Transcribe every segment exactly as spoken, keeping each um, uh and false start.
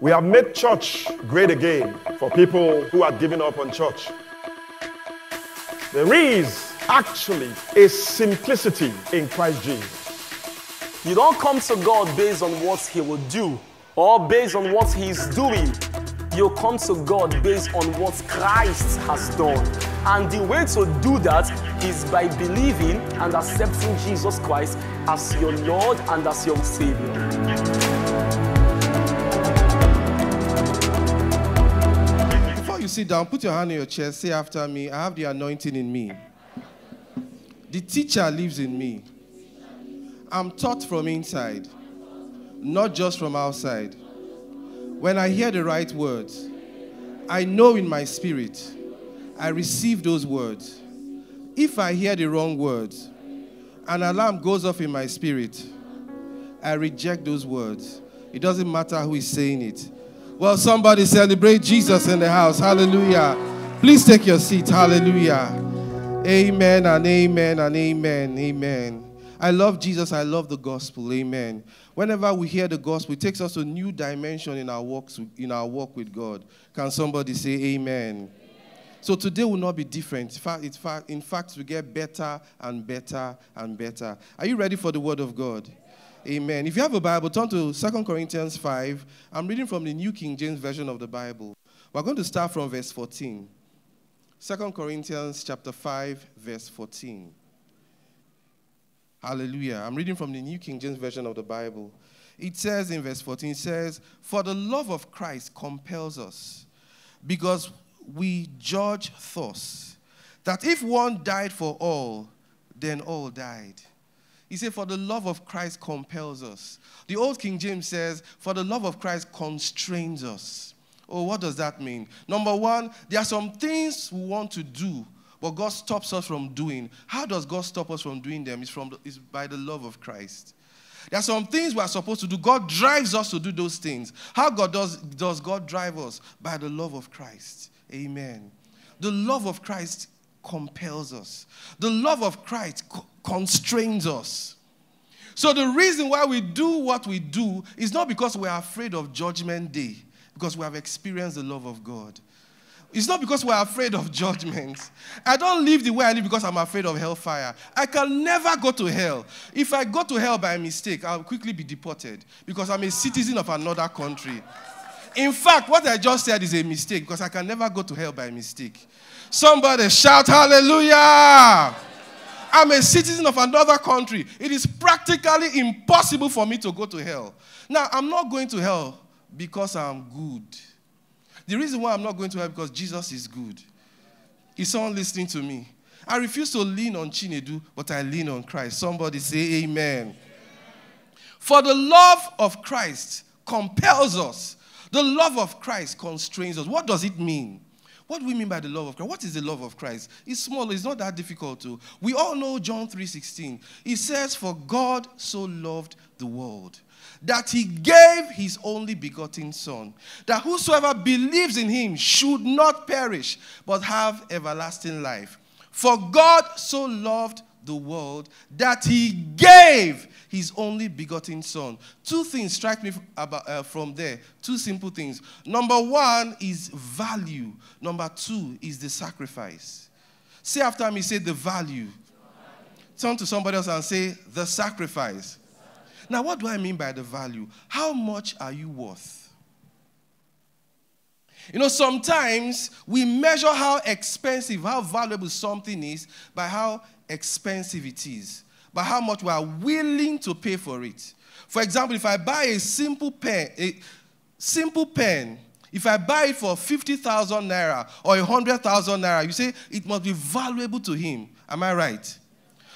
We have made church great again for people who are giving up on church. There is actually a simplicity in Christ Jesus. You don't come to God based on what He will do or based on what He's doing. You come to God based on what Christ has done. And the way to do that is by believing and accepting Jesus Christ as your Lord and as your Savior. Before you sit down, put your hand on your chest, say after me, I have the anointing in me. The teacher lives in me. I'm taught from inside, not just from outside. When I hear the right words, I know in my spirit, I receive those words. If I hear the wrong words, an alarm goes off in my spirit. I reject those words. It doesn't matter who is saying it. Well, somebody celebrate Jesus in the house. Hallelujah. Please take your seat. Hallelujah. Amen and amen and amen. Amen. I love Jesus. I love the gospel. Amen. Whenever we hear the gospel, it takes us to a new dimension in our walks, in our walk with God. Can somebody say amen? Amen. So today will not be different. In fact, in fact, we get better and better and better. Are you ready for the word of God? Yeah. Amen. If you have a Bible, turn to Second Corinthians five. I'm reading from the New King James Version of the Bible. We're going to start from verse fourteen. Second Corinthians chapter five, verse fourteen. Hallelujah. I'm reading from the New King James Version of the Bible. It says in verse fourteen, it says, "For the love of Christ compels us, because we judge thus, that if one died for all, then all died." He said, "For the love of Christ compels us." The Old King James says, "For the love of Christ constrains us." Oh, what does that mean? Number one, there are some things we want to do, but God stops us from doing. How does God stop us from doing them? It's, from the, it's by the love of Christ. There are some things we are supposed to do. God drives us to do those things. How God does, does God drive us? By the love of Christ. Amen. The love of Christ compels us. The love of Christ co- constrains us. So the reason why we do what we do is not because we are afraid of judgment day, because we have experienced the love of God. It's not because we're afraid of judgment. I don't live the way I live because I'm afraid of hellfire. I can never go to hell. If I go to hell by mistake, I'll quickly be deported because I'm a citizen of another country. In fact, what I just said is a mistake because I can never go to hell by mistake. Somebody shout hallelujah! I'm a citizen of another country. It is practically impossible for me to go to hell. Now, I'm not going to hell because I'm good. The reason why I'm not going to hell is because Jesus is good. Is someone listening to me? I refuse to lean on Chinedu, but I lean on Christ. Somebody say amen. Amen. For the love of Christ compels us. The love of Christ constrains us. What does it mean? What do we mean by the love of Christ? What is the love of Christ? It's small. It's not that difficult to. We all know John three sixteen. It says, "For God so loved the world, that he gave his only begotten Son, that whosoever believes in him should not perish, but have everlasting life. For God so loved the world, that he gave his only begotten Son." Two things strike me about, uh, from there. Two simple things. Number one is value. Number two is the sacrifice. Say after me, say the value. Turn to somebody else and say the sacrifice. Now, what do I mean by the value? How much are you worth? You know, sometimes we measure how expensive, how valuable something is by how expensive it is, by how much we are willing to pay for it. For example, if I buy a simple pen, a simple pen, if I buy it for fifty thousand naira or one hundred thousand naira, you say it must be valuable to him. Am I right?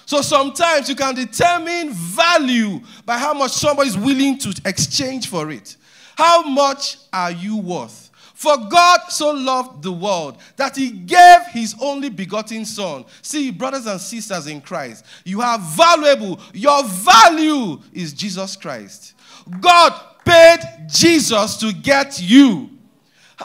So sometimes you can determine value by how much somebody is willing to exchange for it. How much are you worth? For God so loved the world that he gave his only begotten Son. See, brothers and sisters in Christ, you are valuable. Your value is Jesus Christ. God paid Jesus to get you.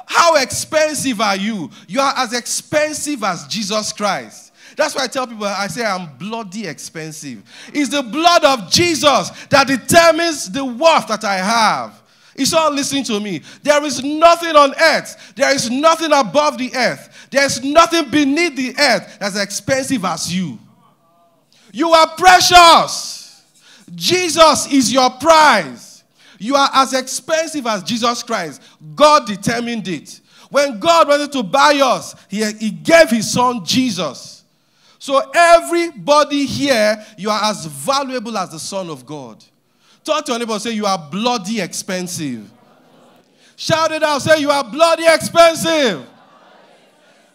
How expensive are you? You are as expensive as Jesus Christ. That's why I tell people, I say I'm bloody expensive. It's the blood of Jesus that determines the worth that I have. It's all listening to me. There is nothing on earth. There is nothing above the earth. There is nothing beneath the earth that's as expensive as you. You are precious. Jesus is your prize. You are as expensive as Jesus Christ. God determined it. When God wanted to buy us, he, he gave his son Jesus. So everybody here, you are as valuable as the Son of God. Talk to your neighbor and say, you are bloody expensive. Shout it out. Say, you are bloody expensive.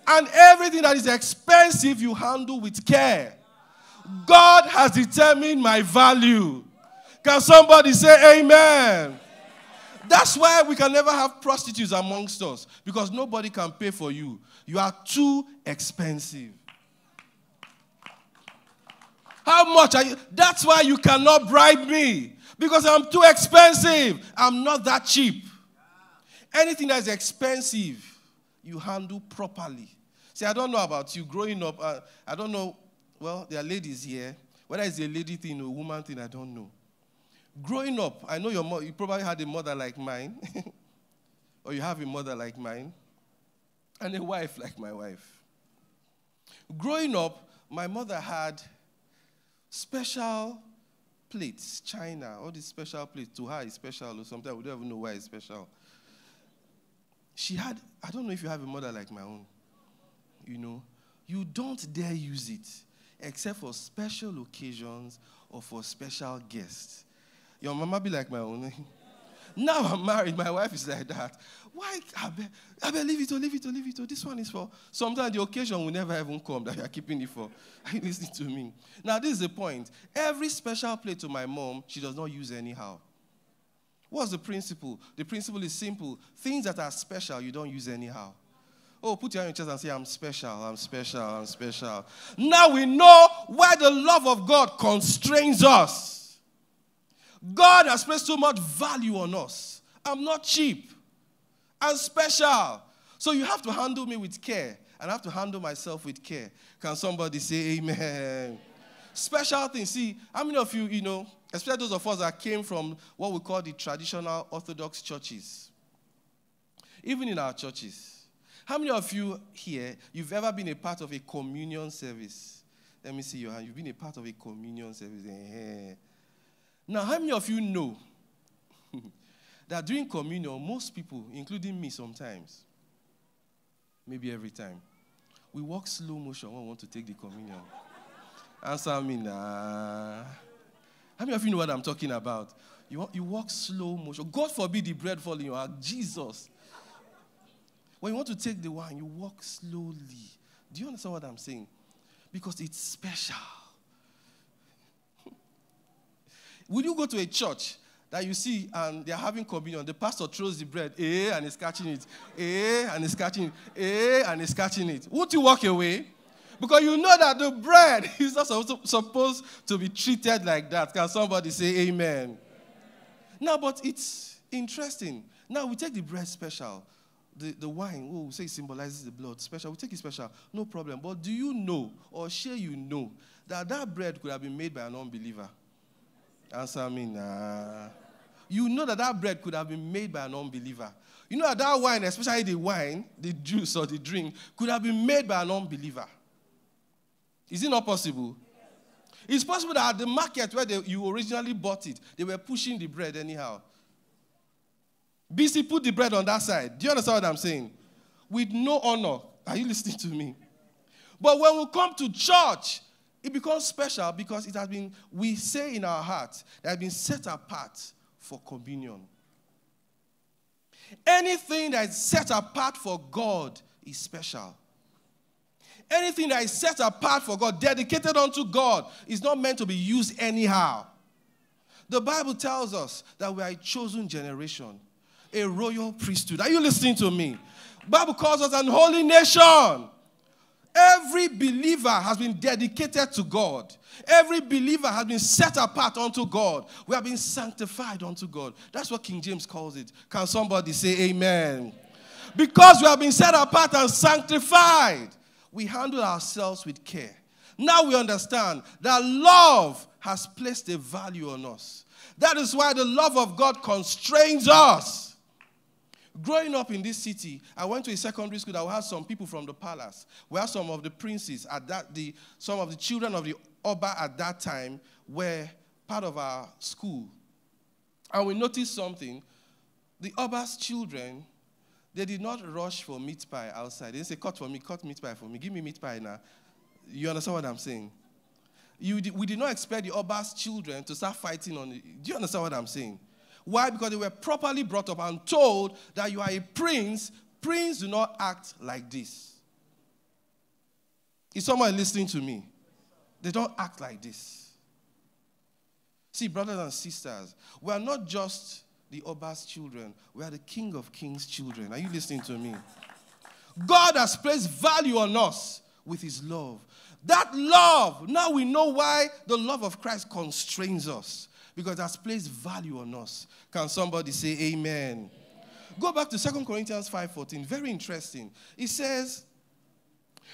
And everything that is expensive, you handle with care. God has determined my value. Can somebody say amen? That's why we can never have prostitutes amongst us. Because nobody can pay for you. You are too expensive. How much are you? That's why you cannot bribe me. Because I'm too expensive. I'm not that cheap. Anything that is expensive, you handle properly. See, I don't know about you growing up. Uh, I don't know. Well, there are ladies here. Whether it's a lady thing or a woman thing, I don't know. Growing up, I know your mom, you probably had a mother like mine. Or you have a mother like mine. And a wife like my wife. Growing up, my mother had special plates, china, all these special plates. To her, it's special, or sometimes we don't even know why it's special. She had, I don't know if you have a mother like my own, you know. You don't dare use it, except for special occasions or for special guests. Your mama be like my own. Now I'm married, my wife is like that. Why, I be, I be, leave it, oh, leave it, oh, leave it, oh. This one is for, sometimes the occasion will never even come that you are keeping it for. Are you listening to me? Now, this is the point. Every special plate to my mom, she does not use anyhow. What's the principle? The principle is simple. Things that are special, you don't use anyhow. Oh, put your hand in your chest and say, I'm special, I'm special, I'm special. Now we know why the love of God constrains us. God has placed so much value on us. I'm not cheap. I'm special. So you have to handle me with care. And I have to handle myself with care. Can somebody say amen? Amen. Special things. See, how many of you, you know, especially those of us that came from what we call the traditional Orthodox churches. Even in our churches. How many of you here, you've ever been a part of a communion service? Let me see your hand. You've been a part of a communion service. Yeah. Now, how many of you know that during communion, most people, including me sometimes, maybe every time, we walk slow motion when we want to take the communion. Answer me now. How many of you know what I'm talking about? You, you walk slow motion. God forbid the bread fall in your hand. Jesus. When you want to take the wine, you walk slowly. Do you understand what I'm saying? Because it's special. Would you go to a church that you see and they're having communion? The pastor throws the bread, eh, and he's catching it, eh, and he's catching it, eh, and he's catching it. Won't you walk away? Because you know that the bread is not supposed to be treated like that. Can somebody say amen? Amen. Now, but it's interesting. Now, we take the bread special. The, the wine, oh, we say it symbolizes the blood. Special, we take it special. No problem. But do you know, or share you know, that that bread could have been made by an unbeliever? Answer me now. You know that that bread could have been made by an unbeliever. You know that that wine, especially the wine, the juice or the drink, could have been made by an unbeliever. Is it not possible? Yes. It's possible that at the market where they, you originally bought it, they were pushing the bread anyhow. B C put the bread on that side. Do you understand what I'm saying? With no honor. Are you listening to me? But when we come to church, it becomes special because it has been, we say in our hearts, it has been set apart for communion. Anything that is set apart for God is special. Anything that is set apart for God, dedicated unto God, is not meant to be used anyhow. The Bible tells us that we are a chosen generation, a royal priesthood. Are you listening to me? The Bible calls us an holy nation. Every believer has been dedicated to God. Every believer has been set apart unto God. We have been sanctified unto God. That's what King James calls it. Can somebody say amen? Amen. Because we have been set apart and sanctified, we handle ourselves with care. Now we understand that love has placed a value on us. That is why the love of God constrains us. Growing up in this city, I went to a secondary school that had some people from the palace, where some of the princes, at that, the, some of the children of the Oba at that time were part of our school. And we noticed something. The Oba's children, they did not rush for meat pie outside. They didn't say, cut for me, cut meat pie for me, give me meat pie now. You understand what I'm saying? You, we did not expect the Oba's children to start fighting on it. Do you understand what I'm saying? Why? Because they were properly brought up and told that you are a prince. Prince do not act like this. Is someone listening to me? They don't act like this. See, brothers and sisters, we are not just the Oba's children. We are the King of Kings' children. Are you listening to me? God has placed value on us with his love. That love, now we know why the love of Christ constrains us. Because that's placed value on us. Can somebody say amen? Amen. Go back to Second Corinthians five fourteen. Very interesting. It says,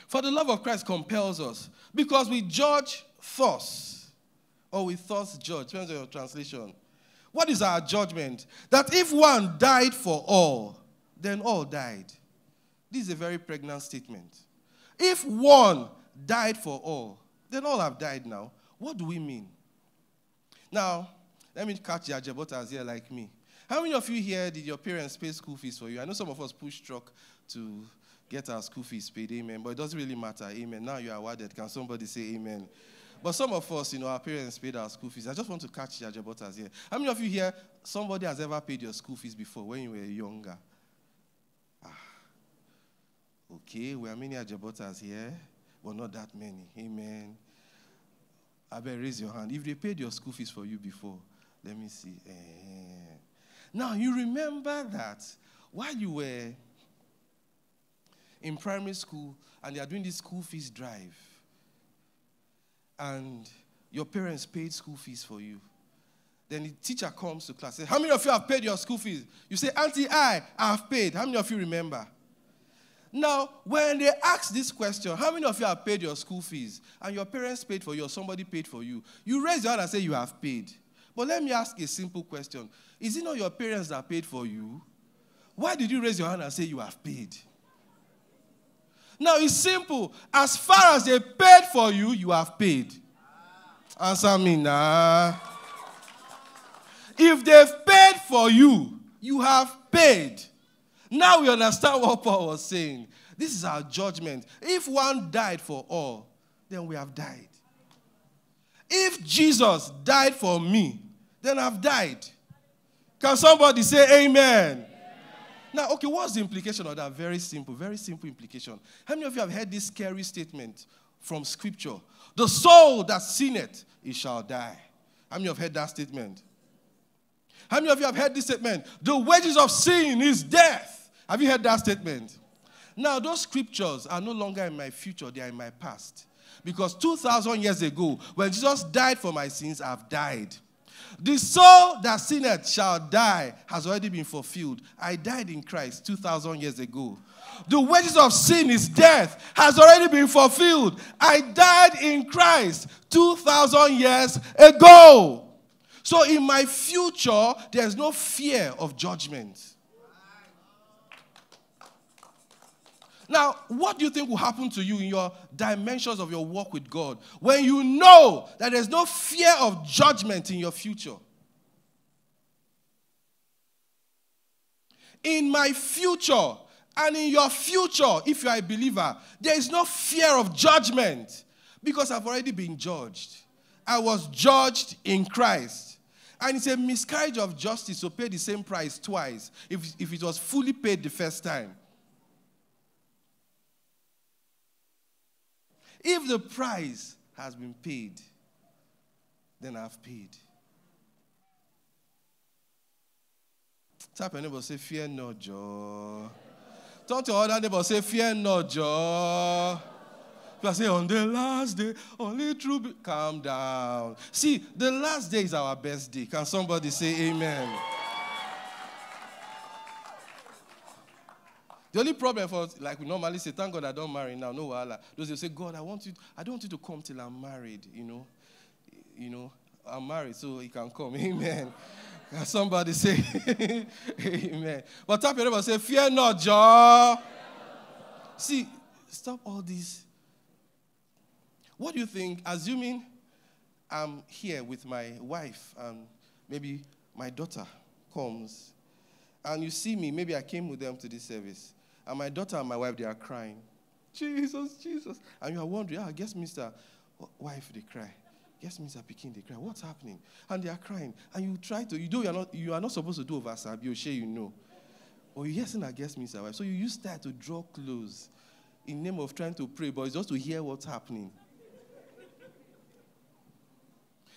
for the love of Christ compels us, because we judge thus, or we thus judge. Depends on your translation. What is our judgment? That if one died for all, then all died. This is a very pregnant statement. If one died for all, then all have died now. What do we mean? Now, let me catch your Ajebotas here like me. How many of you here did your parents pay school fees for you? I know some of us push truck to get our school fees paid, amen, but it doesn't really matter, amen. Now you are awarded. Can somebody say amen? But some of us, you know, our parents paid our school fees. I just want to catch your Ajebotas here. How many of you here, somebody has ever paid your school fees before when you were younger? Ah. Okay, we are many Ajebotas here, but not that many, amen. I better raise your hand. If they paid your school fees for you before, let me see. Eh. Now, you remember that while you were in primary school and they are doing this school fees drive, and your parents paid school fees for you, then the teacher comes to class and says, how many of you have paid your school fees? You say, Auntie, I, I have paid. How many of you remember? Now, when they ask this question, how many of you have paid your school fees, and your parents paid for you, or somebody paid for you, you raise your hand and say you have paid. But let me ask a simple question. Is it not your parents that paid for you? Why did you raise your hand and say you have paid? Now, it's simple. As far as they paid for you, you have paid. Answer me now. If they've paid for you, you have paid. Now we understand what Paul was saying. This is our judgment. If one died for all, then we have died. If Jesus died for me, then I've died. Can somebody say amen? Amen. Now, okay, what's the implication of that? Very simple, very simple implication. How many of you have heard this scary statement from Scripture? The soul that sinneth, it shall die. How many have heard that statement? How many of you have heard this statement? The wages of sin is death. Have you heard that statement? Now, those scriptures are no longer in my future. They are in my past. Because two thousand years ago, when Jesus died for my sins, I've died. The soul that sinneth shall die has already been fulfilled. I died in Christ two thousand years ago. The wages of sin is death has already been fulfilled. I died in Christ two thousand years ago. So in my future, there's no fear of judgment. Now, what do you think will happen to you in your dimensions of your walk with God when you know that there's no fear of judgment in your future? In my future and in your future, if you are a believer, there is no fear of judgment because I've already been judged. I was judged in Christ. And it's a miscarriage of justice to pay the same price twice if, if it was fully paid the first time. If the price has been paid, then I've paid. Tap your neighbor, say, fear not, Joe. Turn to your other neighbor, say, fear not, Joe. People say, on the last day, only true. Be Calm down. See, the last day is our best day. Can somebody say amen? The only problem for us, like we normally say, thank God I don't marry now, no wahala. Those who say, God, I want you, I don't want you to come till I'm married, you know. You know, I'm married, so he can come. Amen. Can somebody say amen? But tap your neighbor and say, fear not, Joe. See, stop all this. What do you think, assuming I'm here with my wife and maybe my daughter comes, and you see me, maybe I came with them to this service, and my daughter and my wife, they are crying. Jesus, Jesus. And you are wondering, ah, guess Mister Wife, they cry. Guess Mister Pekin, they cry. What's happening? And they are crying. And you try to, you know you are not, you are not supposed to do over Sabi, Oshe, you know. Or you yes, and I guess Mister Wife. So you use that to draw close in name of trying to pray, but it's just to hear what's happening.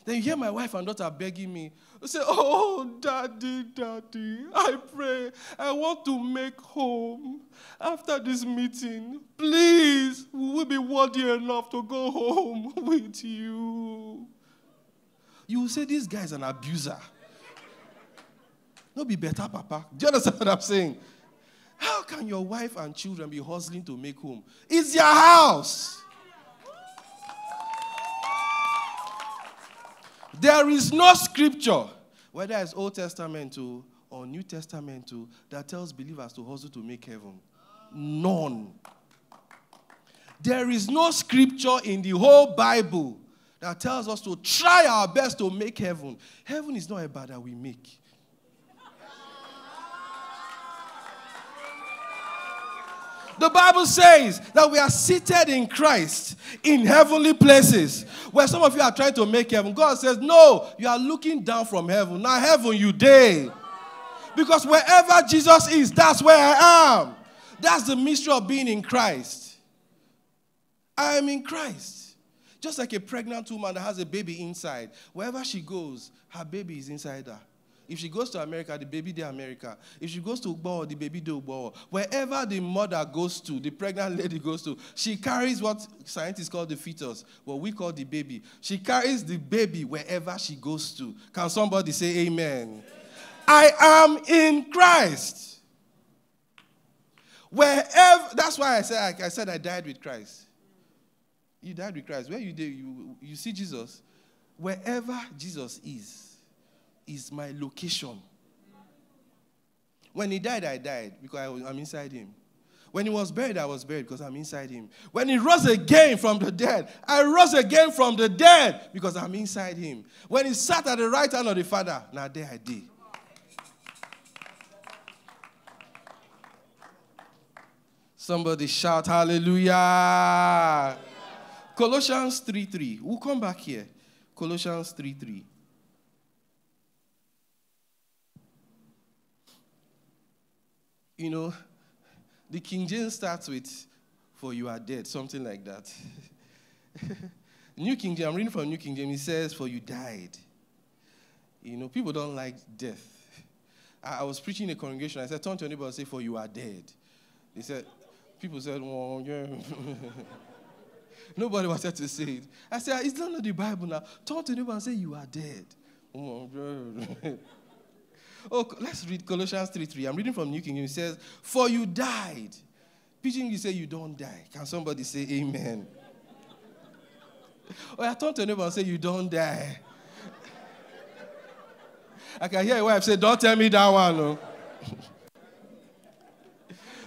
Then you hear my wife and daughter begging me. They say, oh, daddy, daddy, I pray. I want to make home after this meeting. Please, we will be worthy enough to go home with you. You will say, this guy is an abuser. No, be better, Papa. Do you understand what I'm saying? How can your wife and children be hustling to make home? It's your house. There is no scripture, whether it's Old Testament to, or New Testament to, that tells believers to hustle to make heaven. None. There is no scripture in the whole Bible that tells us to try our best to make heaven. Heaven is not a bar that we make. The Bible says that we are seated in Christ in heavenly places. Where some of you are trying to make heaven. God says, no, you are looking down from heaven. Now heaven you day. Because wherever Jesus is, that's where I am. That's the mystery of being in Christ. I am in Christ. Just like a pregnant woman that has a baby inside. Wherever she goes, her baby is inside her. If she goes to America, the baby there America. If she goes to Ugbo, the baby there Ugbo. Wherever the mother goes to, the pregnant lady goes to, she carries what scientists call the fetus, what we call the baby. She carries the baby wherever she goes to. Can somebody say amen? Amen. I am in Christ. Wherever, that's why I said I, I said I died with Christ. You died with Christ. Where you did, you, you see Jesus. Wherever Jesus is. Is my location. When he died, I died because I was, I'm inside him. When he was buried, I was buried because I'm inside him. When he rose again from the dead, I rose again from the dead because I'm inside him. When he sat at the right hand of the Father, now there I did. Somebody shout hallelujah. Hallelujah. Colossians three three. We'll come back here. Colossians three three. You know, the King James starts with, for you are dead, something like that. New King James, I'm reading from New King James, it says, for you died. You know, people don't like death. I, I was preaching in a congregation, I said, turn to your neighbor and say, for you are dead. They said, people said, well, yeah. Nobody wanted to say it. I said, it's not the Bible now. Turn to your neighbor and say, you are dead. Oh, God. Oh, let's read Colossians three three. I'm reading from New King James. It says, for you died. Preaching, you say you don't die. Can somebody say amen? Or I turn to a neighbor and say, you don't die. I can hear your wife say, don't tell me that one. No.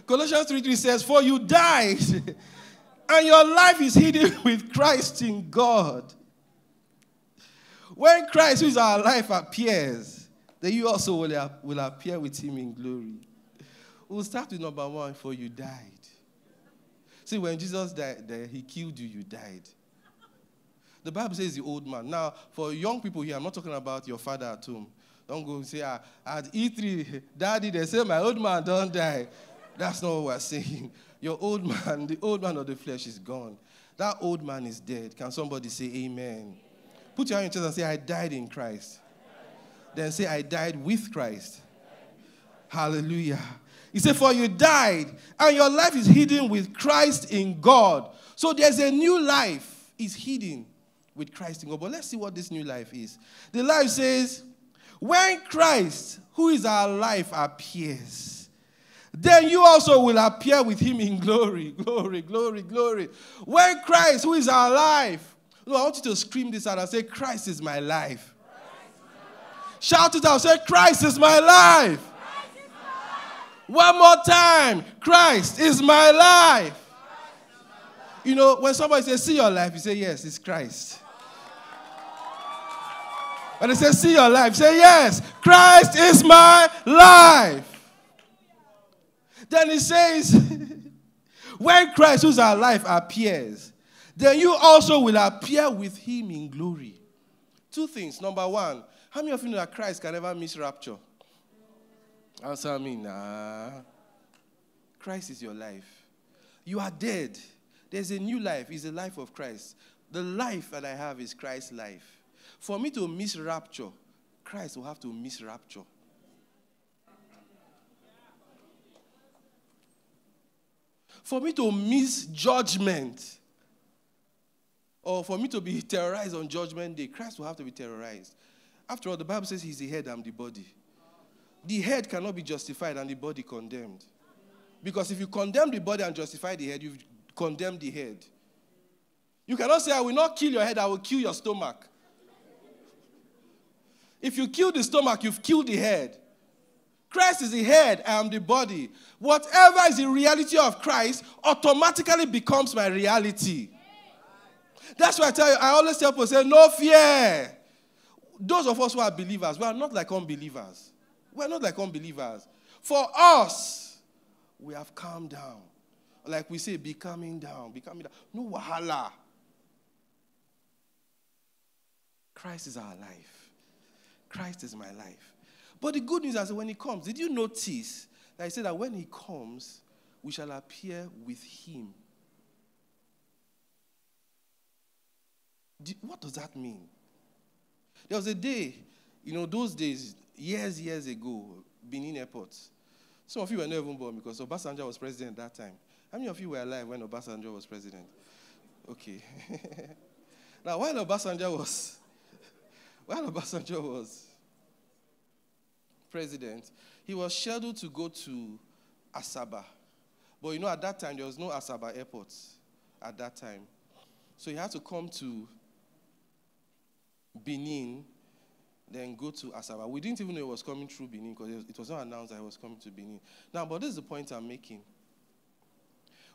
Colossians three three says, for you died, and your life is hidden with Christ in God. When Christ, who is our life, appears, then you also will, will appear with him in glory. We'll start with number one, for you died. See, when Jesus died, there, he killed you, you died. The Bible says the old man. Now, for young people here, I'm not talking about your father at home. Don't go and say, ah, at E three, daddy, they say, my old man don't die. That's not what we're saying. Your old man, the old man of the flesh is gone. That old man is dead. Can somebody say amen? Amen. Put your hand in your chest and say, I died in Christ. Then say, I died with Christ. Hallelujah. He said, for you died, and your life is hidden with Christ in God. So there's a new life is hidden with Christ in God. But let's see what this new life is. The life says, when Christ, who is our life, appears, then you also will appear with him in glory. Glory, glory, glory. When Christ, who is our life, no, I want you to scream this out and say, Christ is my life. Shout it out. Say, Christ is my life. Christ is my life. One more time. Christ is my life. Christ is my life. You know, when somebody says, see your life, you say, yes, it's Christ. When they say, see your life, you say, yes, Christ is my life. Then he says, when Christ, who's our life, appears, then you also will appear with him in glory. Two things. Number one, how many of you know that Christ can never miss rapture? Answer me, nah. Christ is your life. You are dead. There's a new life. It's the life of Christ. The life that I have is Christ's life. For me to miss rapture, Christ will have to miss rapture. For me to miss judgment, or for me to be terrorized on judgment day, Christ will have to be terrorized. After all, the Bible says he's the head, I'm the body. The head cannot be justified and the body condemned. Because if you condemn the body and justify the head, you've condemned the head. You cannot say, I will not kill your head, I will kill your stomach. If you kill the stomach, you've killed the head. Christ is the head, I am the body. Whatever is the reality of Christ automatically becomes my reality. That's why I tell you, I always tell people, say, no fear. Those of us who are believers, we are not like unbelievers. We are not like unbelievers. For us, we have calmed down. Like we say, be calming down, be calming down. No wahala. Christ is our life. Christ is my life. But the good news is when he comes, did you notice that he said that when he comes, we shall appear with him? What does that mean? There was a day, you know, those days, years, years ago, Benin Airport. Some of you were not even born because Obasanjo was president at that time. How many of you were alive when Obasanjo was president? Okay. Now, while Obasanjo was, while Obasanjo was president, he was scheduled to go to Asaba. But you know, at that time, there was no Asaba airport at that time. So he had to come to Benin, then go to Asaba. We didn't even know he was coming through Benin because it was not announced that he was coming to Benin. Now, but this is the point I'm making.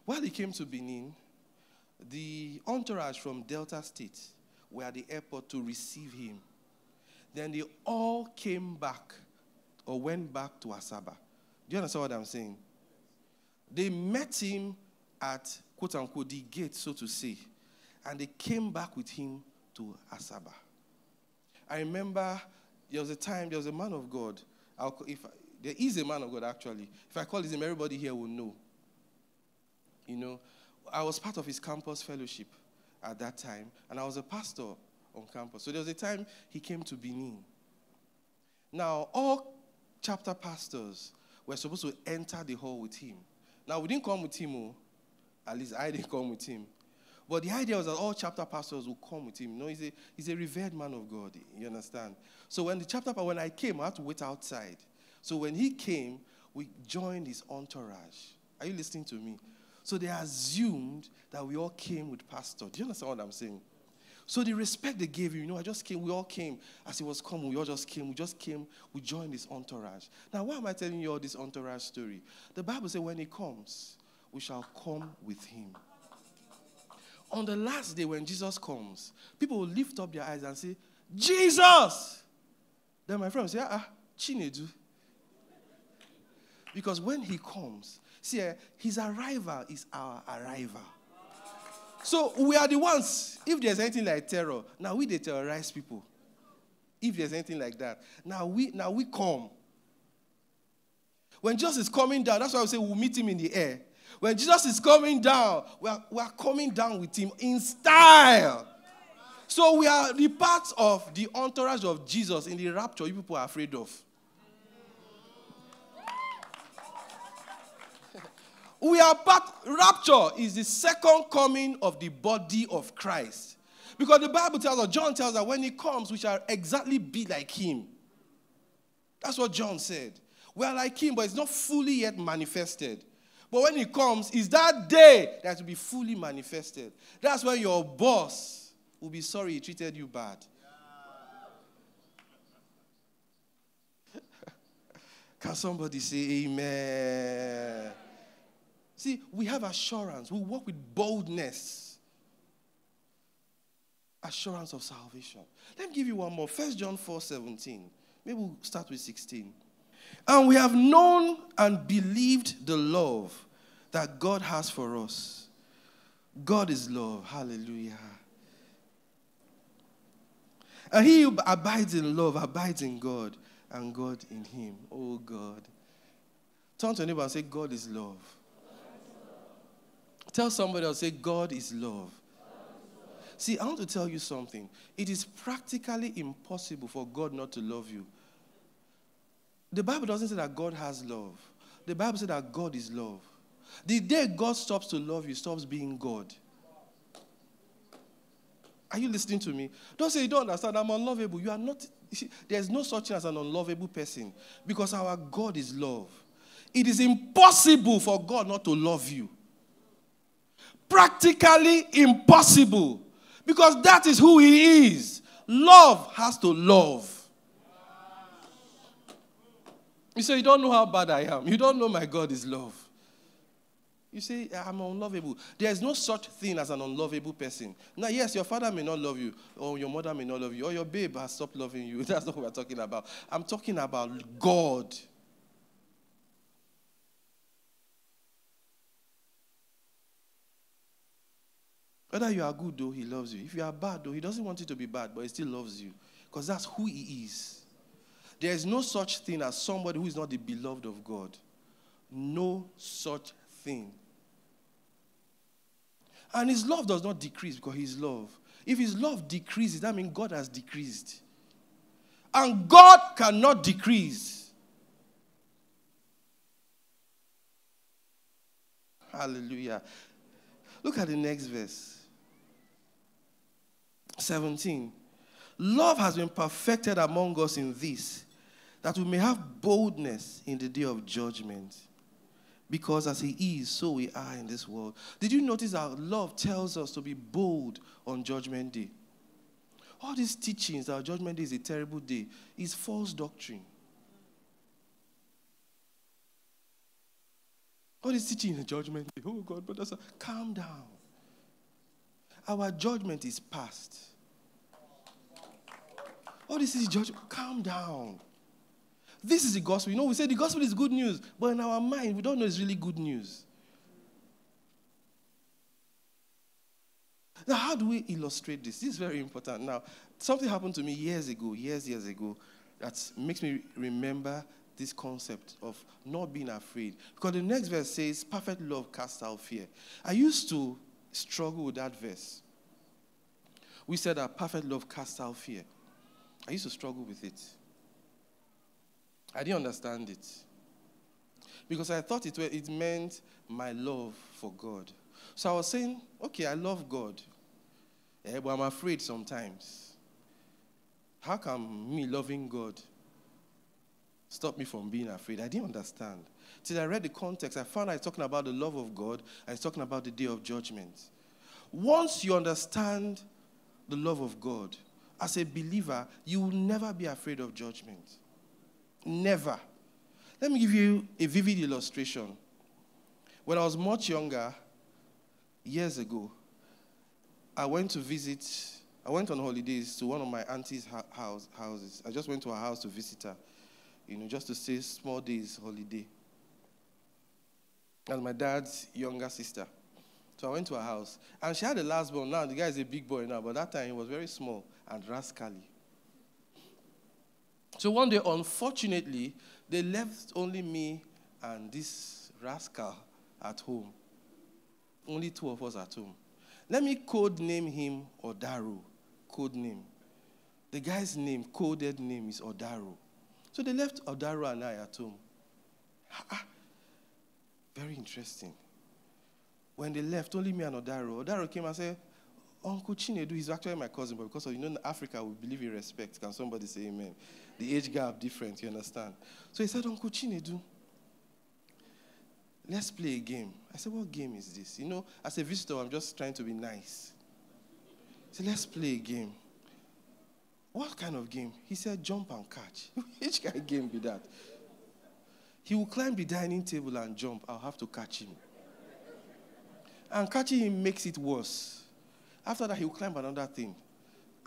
While he came to Benin, the entourage from Delta State were at the airport to receive him. Then they all came back or went back to Asaba. Do you understand what I'm saying? They met him at, quote unquote, the gate, so to say. And they came back with him to Asaba. I remember there was a time, there was a man of God. I'll, if I, there is a man of God, actually. If I call his name, everybody here will know. You know, I was part of his campus fellowship at that time, and I was a pastor on campus. So there was a time he came to Benin. Now, all chapter pastors were supposed to enter the hall with him. Now, we didn't come with him, oh, at least I didn't come with him. But the idea was that all chapter pastors would come with him. You know, he's a, he's a revered man of God, you understand? So when the chapter, when I came, I had to wait outside. So when he came, we joined his entourage. Are you listening to me? So they assumed that we all came with pastor. Do you understand what I'm saying? So the respect they gave you, you know, I just came, we all came. As he was coming, we all just came, we just came, we joined his entourage. Now, why am I telling you all this entourage story? The Bible says when he comes, we shall come with him. On the last day when Jesus comes, people will lift up their eyes and say, Jesus! Then my friend will say, ah, Chinedu. Because when he comes, see, his arrival is our arrival. So we are the ones, if there's anything like terror, now we they terrorize people. If there's anything like that, now we, now we come. When Jesus is coming down, that's why we say we'll meet him in the air. When Jesus is coming down, we are, we are coming down with him in style. So we are the part of the entourage of Jesus in the rapture you people are afraid of. We are part, rapture is the second coming of the body of Christ. Because the Bible tells us, John tells us, when he comes, we shall exactly be like him. That's what John said. We are like him, but it's not fully yet manifested. But when it comes, it's that day that will be fully manifested. That's when your boss will be sorry he treated you bad. Yeah. Can somebody say amen? See, we have assurance. We walk with boldness. Assurance of salvation. Let me give you one more. First John four seventeen. Maybe we'll start with sixteen. And we have known and believed the love that God has for us. God is love. Hallelujah. And he who abides in love abides in God, and God in him. Oh, God. Turn to your neighbor and say, God is love. God is love. Tell somebody else, say, God is love. God is love. See, I want to tell you something. It is practically impossible for God not to love you. The Bible doesn't say that God has love. The Bible says that God is love. The day God stops to love you, stops being God. Are you listening to me? Don't say you don't understand. I'm unlovable. You are not. There's no such thing as an unlovable person, because our God is love. It is impossible for God not to love you. Practically impossible, because that is who he is. Love has to love. You say, you don't know how bad I am. You don't know my God is love. You say, I'm unlovable. There is no such thing as an unlovable person. Now, yes, your father may not love you, or your mother may not love you, or your babe has stopped loving you. That's not what we're talking about. I'm talking about God. Whether you are good, though, he loves you. If you are bad, though, he doesn't want you to be bad, but he still loves you, because that's who he is. There is no such thing as somebody who is not the beloved of God. No such thing. And his love does not decrease, because his love. If his love decreases, that means God has decreased. And God cannot decrease. Hallelujah. Look at the next verse. seventeen. Love has been perfected among us in this, that we may have boldness in the day of judgment. Because as he is, so we are in this world. Did you notice that love tells us to be bold on judgment day? All these teachings that judgment day is a terrible day is false doctrine. All these teaching in judgment day, oh God, brother, calm down. Our judgment is past. All this is judgment. Calm down. This is the gospel. You know, we say the gospel is good news, but in our mind, we don't know it's really good news. Now, how do we illustrate this? This is very important. Now, something happened to me years ago, years, years ago, that makes me remember this concept of not being afraid. Because the next verse says, perfect love casts out fear. I used to struggle with that verse. We said that perfect love casts out fear. I used to struggle with it. I didn't understand it, because I thought it, it meant my love for God. So I was saying, okay, I love God, yeah, but I'm afraid sometimes. How come me loving God stop me from being afraid? I didn't understand. Till I read the context, I found out it's talking about the love of God, and it's talking about the day of judgment. Once you understand the love of God, as a believer, you will never be afraid of judgment. Never. Let me give you a vivid illustration. When I was much younger, years ago, I went to visit, I went on holidays to one of my auntie's house, houses. I just went to her house to visit her, you know, just to stay small days, holiday. And my dad's younger sister. So I went to her house. And she had a last born. Now, the guy is a big boy now, but that time he was very small and rascally. So one day, unfortunately, they left only me and this rascal at home. Only two of us at home. Let me code name him Odaro. Code name. The guy's name, coded name, is Odaro. So they left Odaro and I at home. Very interesting. When they left, only me and Odaro. Odaro came and said, Uncle Chinedu, he's actually my cousin, but because of, you know, in Africa, we believe in respect. Can somebody say amen? The age gap different, you understand? So he said, Uncle Chinedu, let's play a game. I said, what game is this? You know, as a visitor, I'm just trying to be nice. He said, let's play a game. What kind of game? He said, jump and catch. Which kind of game be that? He will climb the dining table and jump. I'll have to catch him. And catching him makes it worse. After that, he'll climb another thing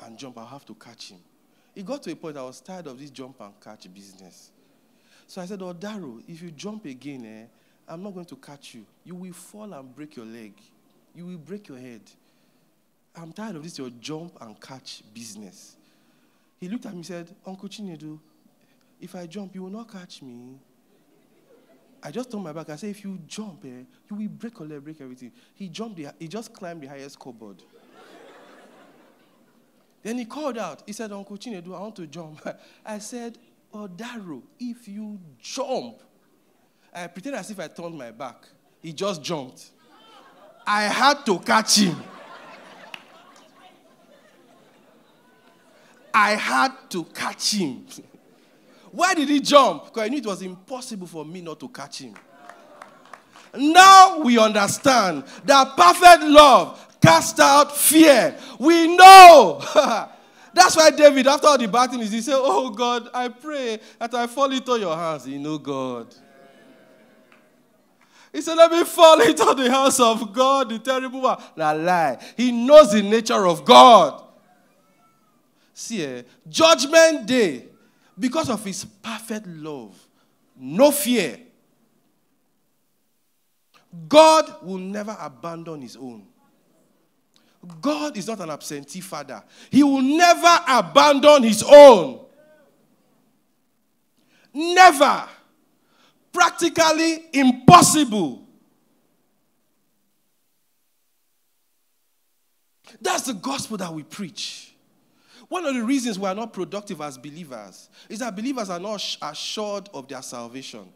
and jump. I'll have to catch him. It got to a point I was tired of this jump and catch business. So I said, "Oh, Daro, if you jump again, eh, I'm not going to catch you. You will fall and break your leg. You will break your head. I'm tired of this, your jump and catch business." He looked at me and said, "Uncle Chinedu, if I jump, you will not catch me." I just turned my back. I said, "If you jump, eh, you will break your leg, break everything." He jumped, the, he just climbed the highest cupboard. Then he called out. He said, "Uncle Chinedu, I want to jump." I said, "Oh, Daro, if you jump." I pretended as if I turned my back. He just jumped. I had to catch him. I had to catch him. Why did he jump? Because I knew it was impossible for me not to catch him. Now we understand that perfect love casts out fear. We know. That's why David, after all the bad things, he said, "Oh God, I pray that I fall into your hands." You know God. He said, "Let me fall into the house of God, the terrible one." Now lie. He knows the nature of God. See, eh? Judgment Day, because of his perfect love, no fear. God will never abandon his own. God is not an absentee father. He will never abandon his own. Never. Practically impossible. That's the gospel that we preach. One of the reasons we are not productive as believers is that believers are not assured of their salvation.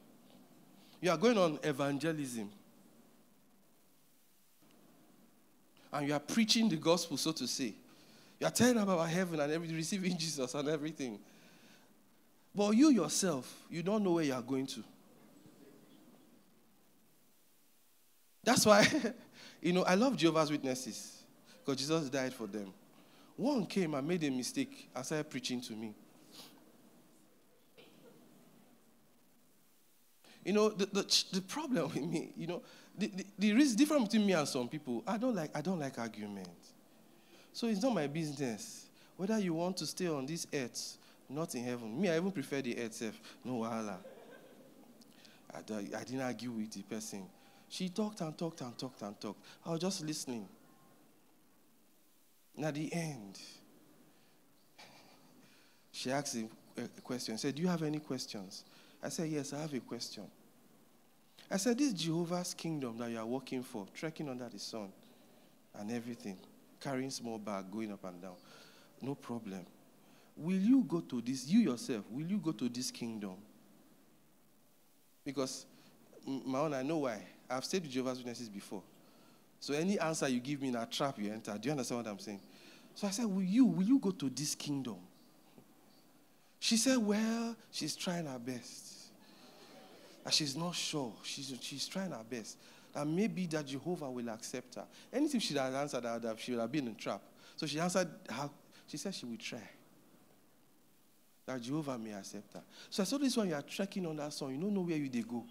You are going on evangelism. And you are preaching the gospel, so to say. You are telling about heaven and everything, receiving Jesus and everything. But you yourself, you don't know where you are going to. That's why, you know, I love Jehovah's Witnesses because Jesus died for them. One came and made a mistake and started preaching to me. You know, the, the, the problem with me, you know, the, the, the reason different between me and some people, I don't like, I don't like arguments. So it's not my business whether you want to stay on this earth, not in heaven. Me, I even prefer the earth self. No wahala. I, I didn't argue with the person. She talked and talked and talked and talked. I was just listening. And at the end, she asked a question. She said, "Do you have any questions?" I said, "Yes, I have a question." I said, "This Jehovah's kingdom that you are working for, trekking under the sun and everything, carrying small bag, going up and down, no problem. Will you go to this, you yourself, will you go to this kingdom? Because, my own, I know why. I've stayed with Jehovah's Witnesses before. So any answer you give me in a trap, you enter." Do you understand what I'm saying? So I said, will you, will you go to this kingdom? She said, well, she's trying her best. And she's not sure. She's, she's trying her best. And maybe that Jehovah will accept her. Anything she had answered, that she would have been in a trap. So she answered, her, she said she will try. That Jehovah may accept her. So I saw this one, you are trekking on that song. You don't know where you they go.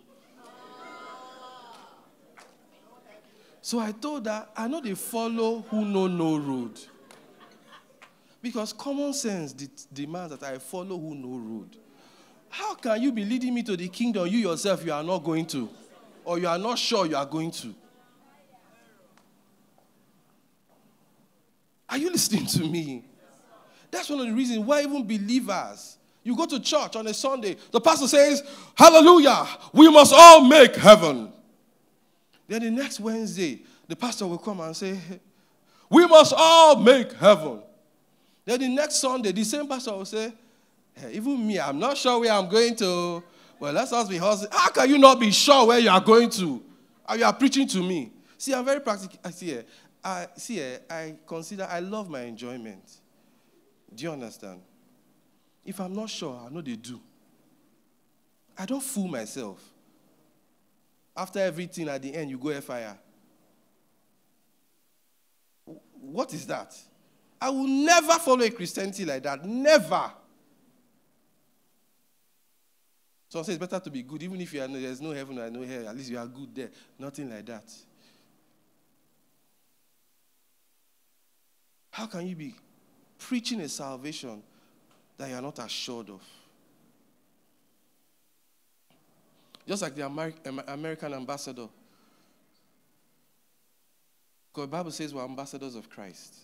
So I told her, I know they follow who know no road. Because common sense demands that I follow who know road. How can you be leading me to the kingdom you yourself you are not going to? Or you are not sure you are going to? Are you listening to me? That's one of the reasons why even believers, you go to church on a Sunday, the pastor says, hallelujah, we must all make heaven. Then the next Wednesday, the pastor will come and say, we must all make heaven. Then the next Sunday, the same pastor will say, hey, even me, I'm not sure where I'm going to. Well, let's us be hustling. How can you not be sure where you are going to? You are preaching to me. See, I'm very practical. See, I, see, I consider, I love my enjoyment. Do you understand? If I'm not sure, I know they do. I don't fool myself. After everything, at the end, you go fire. What is that? I will never follow a Christianity like that. Never. So I say it's better to be good, even if you are, there's no heaven and no hell, at least you are good there. Nothing like that. How can you be preaching a salvation that you are not assured of? Just like the Amer- American ambassador. Because the Bible says we're ambassadors of Christ.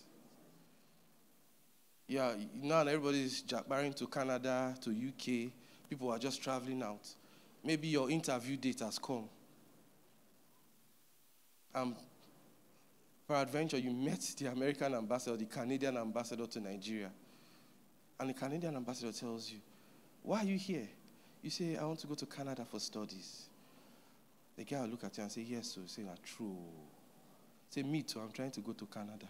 Yeah, now everybody's jabbering to Canada, to U K. People are just traveling out. Maybe your interview date has come. And peradventure, you met the American ambassador, the Canadian ambassador to Nigeria. And the Canadian ambassador tells you, why are you here? You say, I want to go to Canada for studies. The guy will look at you and say, yes, so. You say, that's true. Say, me too, I'm trying to go to Canada.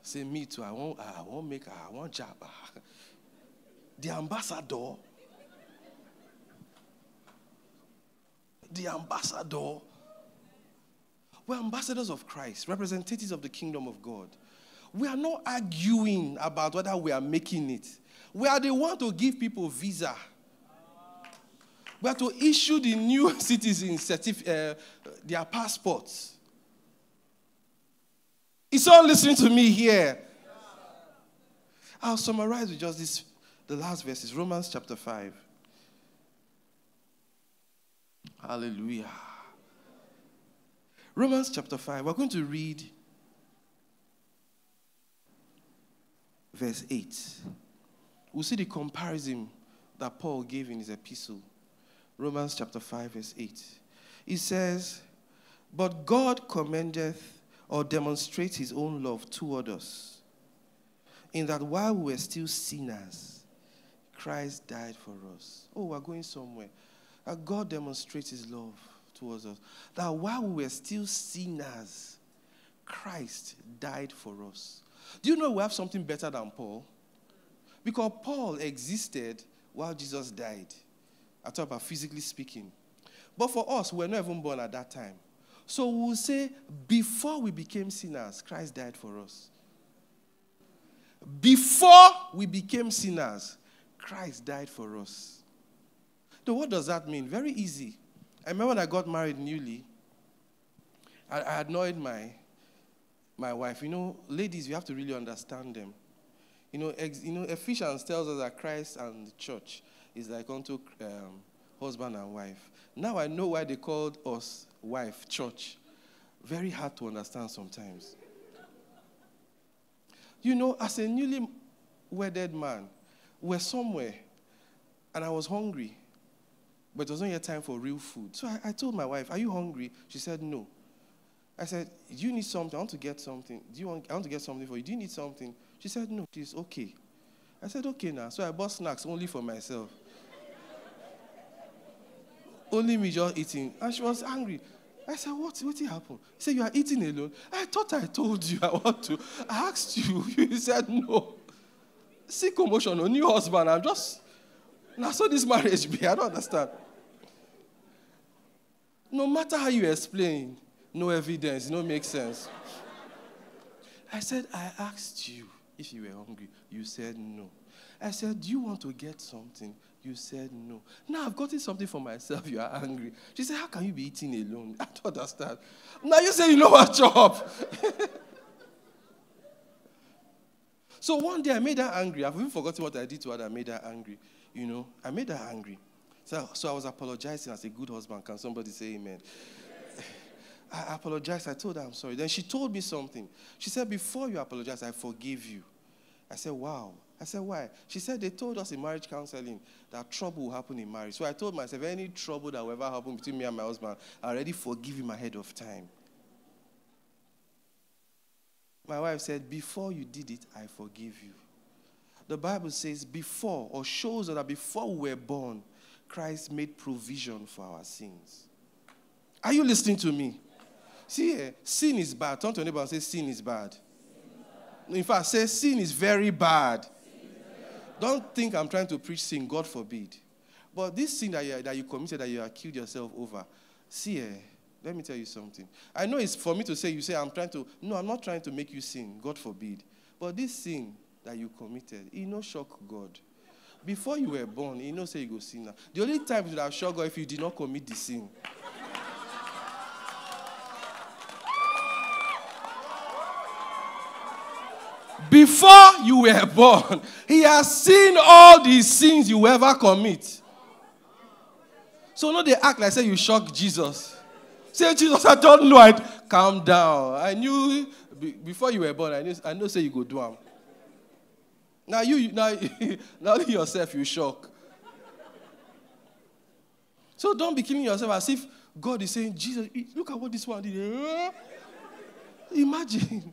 Say, me too, I won't, I won't make, I won't job. The ambassador, the ambassador, we're ambassadors of Christ, representatives of the kingdom of God. We are not arguing about whether we are making it. We are the one to give people visa. We are to issue the new citizens uh, their passports. Is someone listening to me here? I'll summarize with just this, the last verse is Romans chapter five. Hallelujah. Romans chapter five, we're going to read verse eight. We'll see the comparison that Paul gave in his epistle. Romans chapter five, verse eight. He says, but God commendeth or demonstrates his own love toward us, in that while we were still sinners, Christ died for us. Oh, we're going somewhere. That God demonstrates his love towards us. That while we were still sinners, Christ died for us. Do you know we have something better than Paul? Because Paul existed while Jesus died. I talk about physically speaking. But for us, we were not even born at that time. So we'll say, before we became sinners, Christ died for us. Before we became sinners, Christ died for us. So what does that mean? Very easy. I remember when I got married newly, I, I annoyed my, my wife. You know, ladies, you have to really understand them. You know, ex, you know, Ephesians tells us that Christ and the church is like unto um, husband and wife. Now I know why they called us wife, church. Very hard to understand sometimes. You know, as a newly wedded man, we're somewhere, and I was hungry, but it was not yet time for real food. So I, I told my wife, are you hungry? She said, no. I said, do you need something? I want to get something. Do you want, I want to get something for you. Do you need something? She said, no, she's okay. I said, okay now. So I bought snacks only for myself. Only me just eating. And she was angry. I said, what, what happened? She said, you are eating alone. I thought I told you I want to. I asked you. You said, no. See commotion, a new husband. I'm just, now so this marriage be. I don't understand. No matter how you explain, no evidence, no make sense. I said, I asked you if you were hungry. You said no. I said, do you want to get something? You said no. Now I've gotten something for myself. You are angry. She said, how can you be eating alone? I don't understand. Now you say you know what job. So one day I made her angry. I've even forgotten what I did to her that made her angry. You know, I made her angry. So, so I was apologizing as a good husband. Can somebody say amen? I apologized. I told her I'm sorry. Then she told me something. She said, before you apologize, I forgive you. I said, wow. I said, why? She said, they told us in marriage counseling that trouble will happen in marriage. So I told myself, any trouble that will ever happen between me and my husband, I already forgive him ahead of time. My wife said, before you did it, I forgive you. The Bible says before, or shows that before we were born, Christ made provision for our sins. Are you listening to me? See here, sin is bad. Turn to your neighbor and say, sin is bad. In fact, say, sin is very bad. Don't think I'm trying to preach sin, God forbid. But this sin that you, that you committed, that you have killed yourself over, see, eh, let me tell you something. I know it's for me to say, you say, I'm trying to, no, I'm not trying to make you sin, God forbid. But this sin that you committed, it no shock God. Before you were born, he no say you go sin now. The only time it would have shocked God if you did not commit the sin. Before you were born, he has seen all the sins you ever commit. So now they act like say you shock Jesus. Say, Jesus, I don't know. I calm down. I knew before you were born, I knew I know say you go do am. Now you now, now yourself you shock. So don't be killing yourself as if God is saying, Jesus, look at what this one did. Imagine.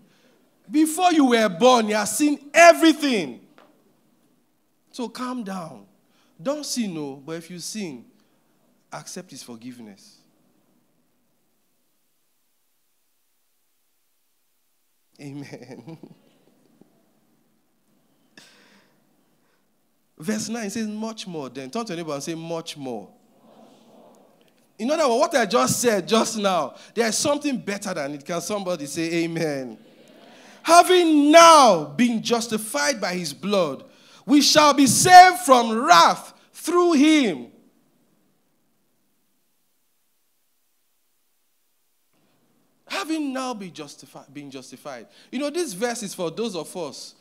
Before you were born, you have seen everything. So calm down. Don't sin, no, but if you sin, accept his forgiveness. Amen. Verse nine says, much more then. Turn to your neighbor and say, much more. In other words, what I just said just now, there is something better than it. Can somebody say amen? Having now been justified by his blood, we shall be saved from wrath through him. Having now been justified, been justified. You know, this verse is for those of us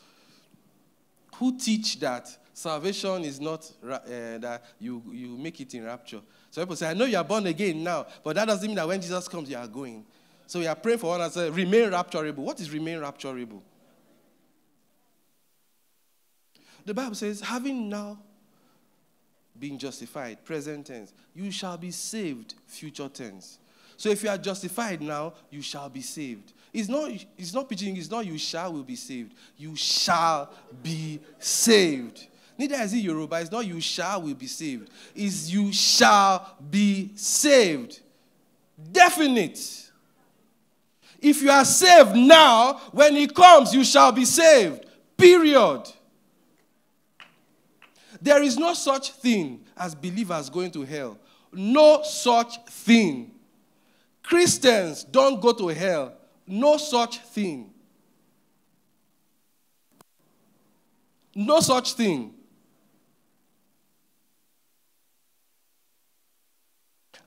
who teach that salvation is not uh, that you, you make it in rapture. So people say, I know you are born again now, but that doesn't mean that when Jesus comes, you are going. So we are praying for one another, remain rapturable. What is remain rapturable? The Bible says, having now been justified, present tense, you shall be saved, future tense. So if you are justified now, you shall be saved. It's not, it's not preaching, it's not you shall will be saved. You shall be saved. Neither is it Yoruba, it's not you shall will be saved. It's you shall be saved. Definite. If you are saved now, when he comes, you shall be saved. Period. There is no such thing as believers going to hell. No such thing. Christians don't go to hell. No such thing. No such thing.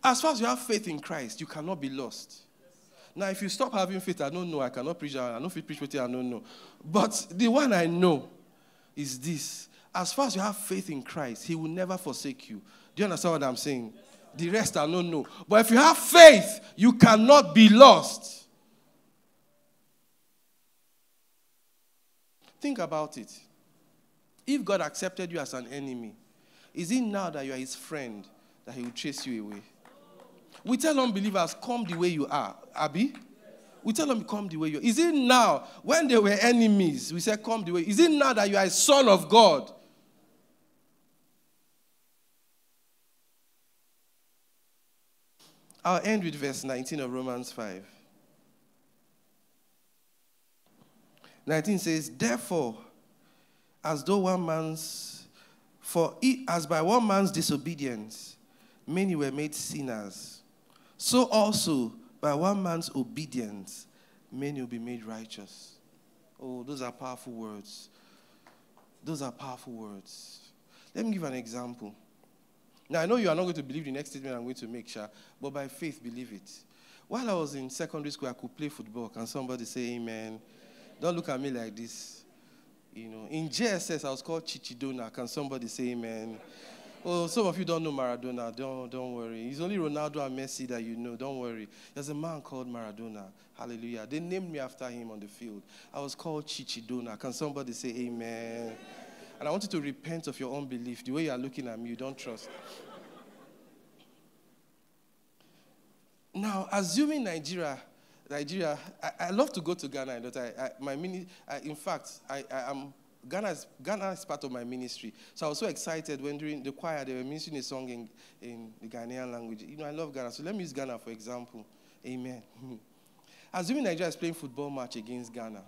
As far as you have faith in Christ, you cannot be lost. Now, if you stop having faith, I don't know, I cannot preach, I don't preach with you, I don't know. But the one I know is this. As far as you have faith in Christ, he will never forsake you. Do you understand what I'm saying? Yes, the rest I don't know. But if you have faith, you cannot be lost. Think about it. If God accepted you as an enemy, is it now that you are his friend that he will chase you away? We tell unbelievers, come the way you are. Abby? Yes. We tell them, come the way you are. Is it now, when they were enemies, we said, come the way. Is it now that you are a son of God? I'll end with verse nineteen of Romans five. nineteen says, therefore, as though one man's, for it, as by one man's disobedience, many were made sinners. So also, by one man's obedience, many will be made righteous. Oh, those are powerful words. Those are powerful words. Let me give an example. Now, I know you are not going to believe the next statement I'm going to make, Sha, but by faith, believe it. While I was in secondary school, I could play football. Can somebody say amen? Don't look at me like this. You know, in J S S, I was called Chichidona. Can somebody say amen? Oh, some of you don't know Maradona. Don't, don't worry. It's only Ronaldo and Messi that you know. Don't worry. There's a man called Maradona. Hallelujah. They named me after him on the field. I was called Chichidona. Can somebody say amen? Amen. And I want you to repent of your unbelief. The way you are looking at me, you don't trust. Now, assuming Nigeria, Nigeria, I, I love to go to Ghana. But I, I, my mini, I, in fact, I am... Ghana is, Ghana is part of my ministry. So I was so excited when during the choir they were ministering a song in, in the Ghanaian language. You know, I love Ghana. So let me use Ghana for example. Amen. Assuming Nigeria is playing football match against Ghana.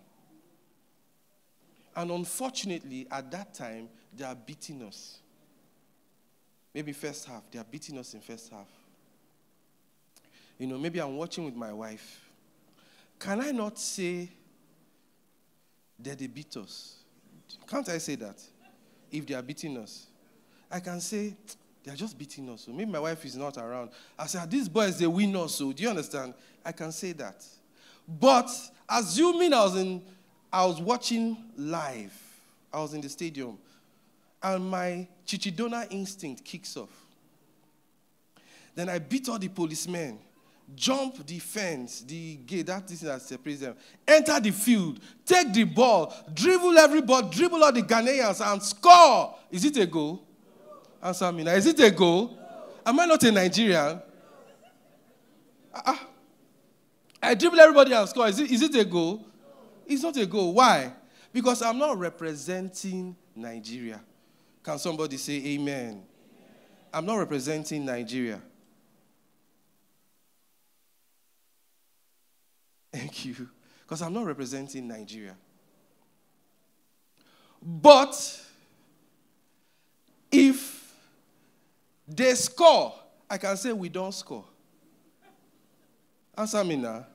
And unfortunately, at that time, they are beating us. Maybe first half. They are beating us in first half. You know, maybe I'm watching with my wife. Can I not say that they beat us? Can't I say that? If they are beating us, I can say, they are just beating us. So maybe my wife is not around. I said, these boys, they win us. So do you understand? I can say that. But assuming I was in, I was watching live. I was in the stadium. And my Chichidona instinct kicks off. Then I beat all the policemen, jump the fence, the gate, that thing that separates them, enter the field, take the ball, dribble everybody, dribble all the Ghanaians and score. Is it a goal? No. Answer me now. Is it a goal? No. Am I not a Nigerian? No. Uh-uh. I dribble everybody and score. Is it, is it a goal? No. It's not a goal. Why? Because I'm not representing Nigeria. Can somebody say amen? Amen. I'm not representing Nigeria. Thank you. Because I'm not representing Nigeria. But if they score, I can say we don't score. Answer me now.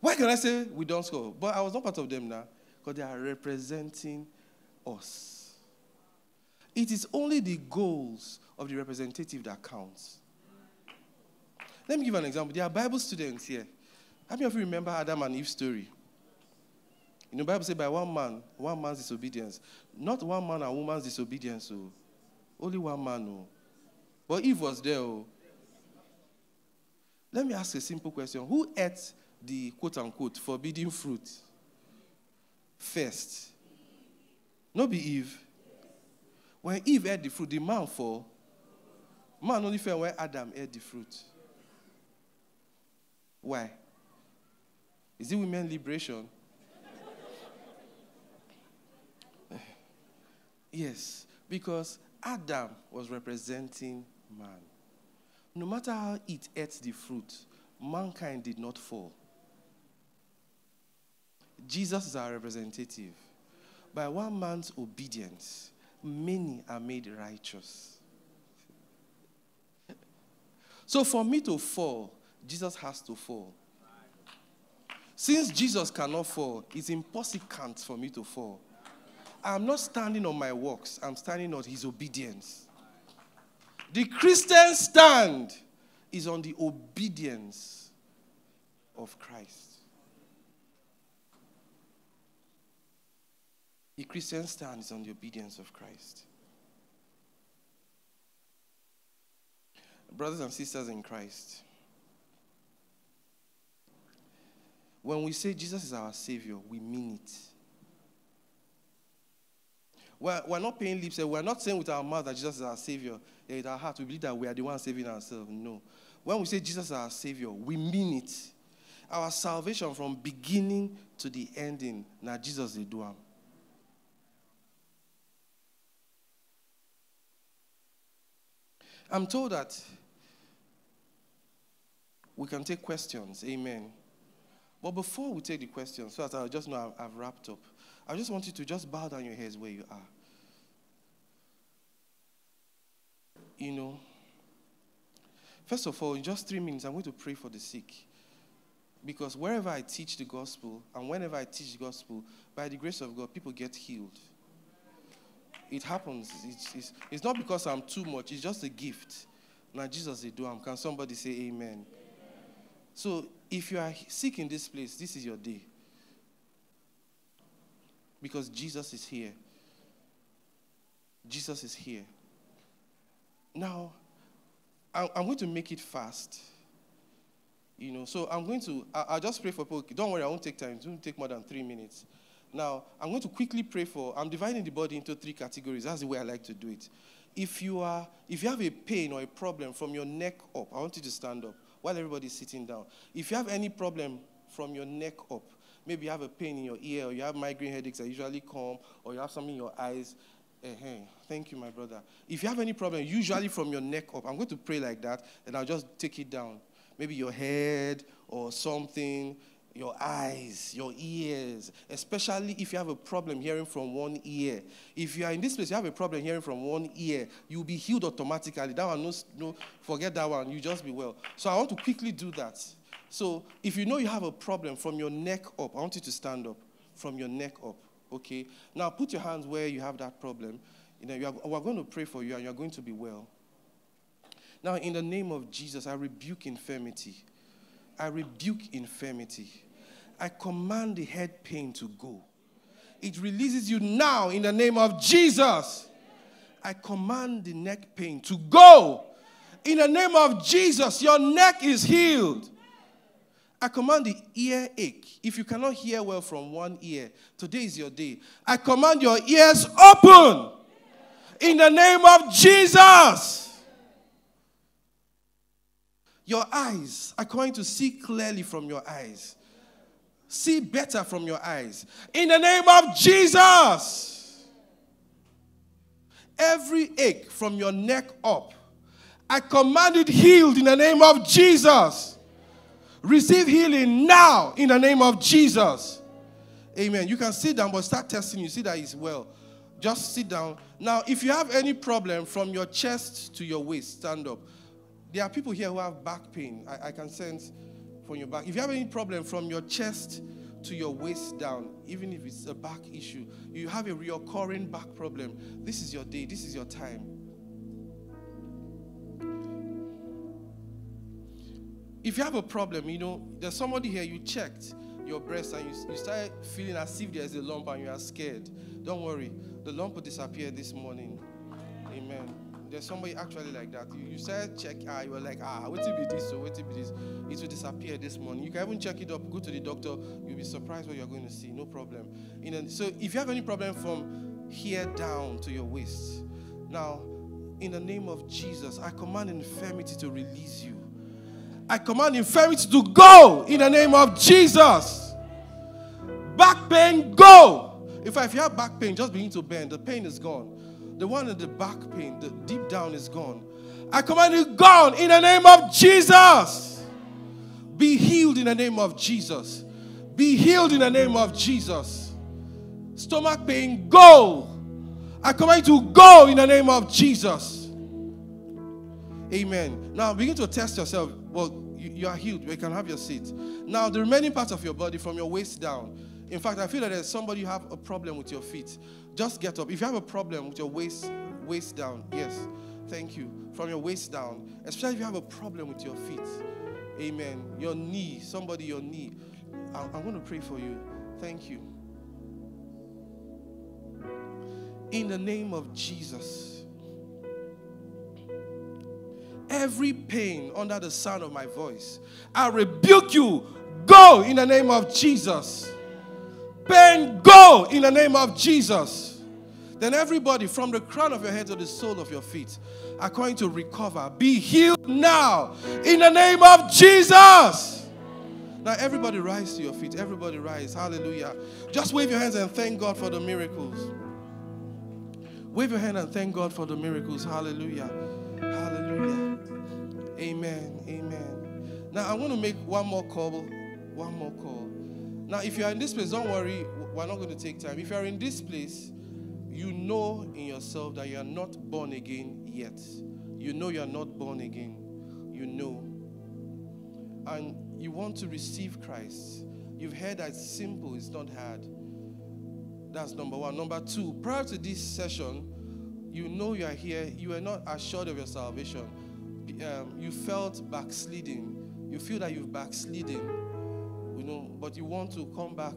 Why can I say we don't score? But I was not part of them now. Because they are representing us. It is only the goals of the representative that counts. Let me give an example. There are Bible students here. How many of you remember Adam and Eve's story? You know, the Bible says by one man, one man's disobedience. Not one man and woman's disobedience, oh. Only one man, oh. But Eve was there, oh. Let me ask a simple question. Who ate the quote-unquote forbidden fruit first? Not be Eve. When Eve ate the fruit, the man fell. Man only fell when Adam ate the fruit. Why? Is it women's liberation? Yes, because Adam was representing man. No matter how it ate the fruit, mankind did not fall. Jesus is our representative. By one man's obedience, many are made righteous. So for me to fall, Jesus has to fall. Since Jesus cannot fall, it's impossible for me to fall. I'm not standing on my works. I'm standing on his obedience. The Christian stand is on the obedience of Christ. The Christian stand is on the obedience of Christ. Brothers and sisters in Christ, when we say Jesus is our Savior, we mean it. We're, we're not paying lip service. We're not saying with our mouth that Jesus is our Savior. Yeah, with our heart, we believe that we are the ones saving ourselves. No. When we say Jesus is our Savior, we mean it. Our salvation from beginning to the ending, now Jesus is doing. I'm told that we can take questions. Amen. But before we take the question, so that I just know I've, I've wrapped up, I just want you to just bow down your heads where you are. You know, first of all, in just three minutes, I'm going to pray for the sick. Because wherever I teach the gospel, and whenever I teach the gospel, by the grace of God, people get healed. It happens. It's, it's, it's not because I'm too much. It's just a gift. Now, Jesus, they do. Can somebody say amen? Amen. So, if you are sick in this place, this is your day. Because Jesus is here. Jesus is here. Now, I'm going to make it fast. You know, so I'm going to, I'll just pray for people. Don't worry, I won't take time. It won't take more than three minutes. Now, I'm going to quickly pray for, I'm dividing the body into three categories. That's the way I like to do it. If you are, if you have a pain or a problem from your neck up, I want you to stand up while everybody's sitting down. If you have any problem from your neck up, maybe you have a pain in your ear, or you have migraine headaches that usually come, or you have something in your eyes. Uh-huh. Thank you, my brother. If you have any problem, usually from your neck up, I'm going to pray like that, and I'll just take it down. Maybe your head or something, your eyes, your ears, especially if you have a problem hearing from one ear. If you are in this place, you have a problem hearing from one ear, you'll be healed automatically. That one, no, no, forget that one. You just be well. So I want to quickly do that. So if you know you have a problem from your neck up, I want you to stand up from your neck up. Okay, now put your hands where you have that problem. You know, you are, we're going to pray for you and you're going to be well. Now, in the name of Jesus, I rebuke infirmity. I rebuke infirmity. I command the head pain to go. It releases you now in the name of Jesus. I command the neck pain to go. In the name of Jesus, your neck is healed. I command the earache. If you cannot hear well from one ear, today is your day. I command your ears open. In the name of Jesus. Your eyes, I command you to see clearly from your eyes. See better from your eyes. In the name of Jesus. Every ache from your neck up, I command it healed in the name of Jesus. Receive healing now in the name of Jesus. Amen. You can sit down, but start testing. You see that it's well. Just sit down. Now, if you have any problem from your chest to your waist, stand up. There are people here who have back pain. I, I can sense from your back. If you have any problem from your chest to your waist down, even if it's a back issue, you have a recurring back problem, this is your day, this is your time. If you have a problem, you know, there's somebody here, you checked your breast and you, you started feeling as if there's a lump and you are scared. Don't worry, the lump will disappear this morning. Amen. There's somebody actually like that. You, you said check, ah, you were like, ah, wait till be this, so wait till be this. It will disappear this morning. You can even check it up, go to the doctor. You'll be surprised what you're going to see, no problem. You know, so if you have any problem from here down to your waist, now, in the name of Jesus, I command infirmity to release you. I command infirmity to go in the name of Jesus. Back pain, go. In fact, if you have back pain, just begin to bend. The pain is gone. The one in the back pain, the deep down is gone. I command you gone in the name of Jesus. Be healed in the name of Jesus. Be healed in the name of Jesus. Stomach pain, go. I command you to go in the name of Jesus. Amen. Now begin to test yourself. Well, you, you are healed. You can have your seat. Now the remaining parts of your body from your waist down. In fact, I feel that there's somebody who have a problem with your feet. Just get up. If you have a problem with your waist, waist down, yes, thank you. From your waist down, especially if you have a problem with your feet. Amen. Your knee, somebody, your knee. I, I want to pray for you. Thank you. In the name of Jesus, every pain under the sound of my voice, I rebuke you. Go in the name of Jesus. Pain, go in the name of Jesus. Then everybody, from the crown of your head to the sole of your feet, are going to recover. Be healed now in the name of Jesus. Now everybody rise to your feet. Everybody rise. Hallelujah. Just wave your hands and thank God for the miracles. Wave your hand and thank God for the miracles. Hallelujah. Hallelujah. Amen. Amen. Now I want to make one more call. One more call. Now, if you are in this place, don't worry, we're not going to take time. If you are in this place, you know in yourself that you are not born again yet. You know you are not born again. You know. And you want to receive Christ. You've heard that it's simple, it's not hard. That's number one. Number two, prior to this session, you know you are here. You are not assured of your salvation. Um, you felt backsliding. You feel that you've backslidden. You know, but you want to come back,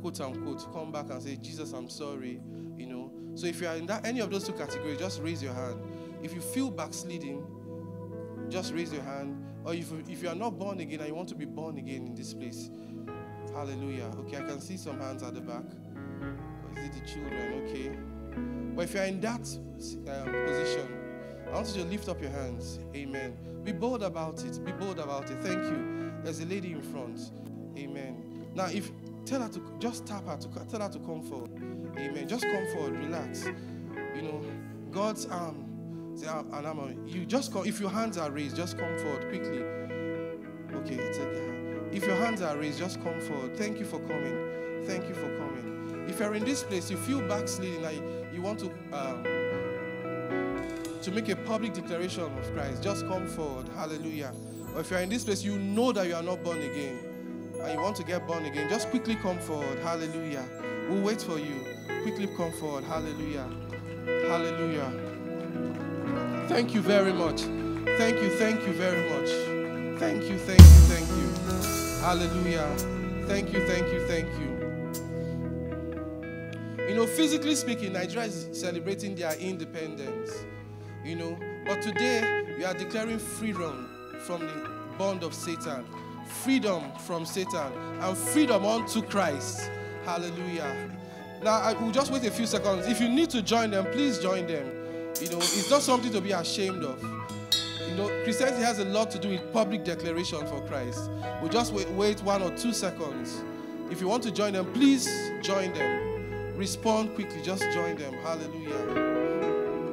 quote unquote, come back and say, Jesus, I'm sorry, you know. So if you are in that, any of those two categories, just raise your hand. If you feel backsliding, just raise your hand. Or if, if you are not born again and you want to be born again in this place, hallelujah. Okay, I can see some hands at the back. Is it the children? Okay. But if you are in that um, position, I want you to lift up your hands. Amen. Be bold about it. Be bold about it. Thank you. There's a lady in front. Amen. Now, if tell her to just tap her to tell her to come forward. Amen. Just come forward, relax. You know, God's arm. And I'm you just come. If your hands are raised, just come forward quickly. Okay, take her. If your hands are raised, just come forward. Thank you for coming. Thank you for coming. If you're in this place, you feel backsliding, like you want to um, to make a public declaration of Christ, just come forward. Hallelujah. Or if you're in this place, you know that you are not born again. And you want to get born again, just quickly come forward. Hallelujah. We'll wait for you. Quickly come forward. Hallelujah. Hallelujah. Thank you very much. Thank you. Thank you very much. Thank you. Thank you. Thank you. Hallelujah. Thank you. Thank you. Thank you. You know, physically speaking, Nigeria is celebrating their independence. You know, but today we are declaring freedom from the bond of Satan. Freedom from Satan and freedom unto Christ. Hallelujah. Now, I will just wait a few seconds. If you need to join them, please join them. You know, it's not something to be ashamed of. You know, Christianity has a lot to do with public declaration for Christ. We'll just wait, wait one or two seconds. If you want to join them, please join them. Respond quickly. Just join them. Hallelujah.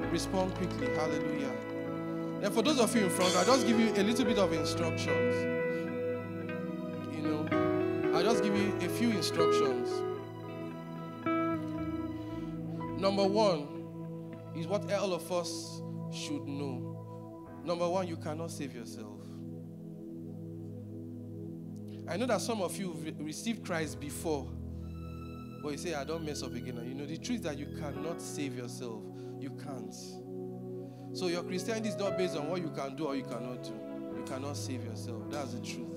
Respond quickly. Hallelujah. And for those of you in front, I'll just give you a little bit of instructions. I'll just give you a few instructions. Number one is what all of us should know. Number one, you cannot save yourself. I know that some of you re- received Christ before, but you say, I don't mess up again. You know, the truth is that you cannot save yourself. You can't. So your Christianity is not based on what you can do or you cannot do. You cannot save yourself. That's the truth.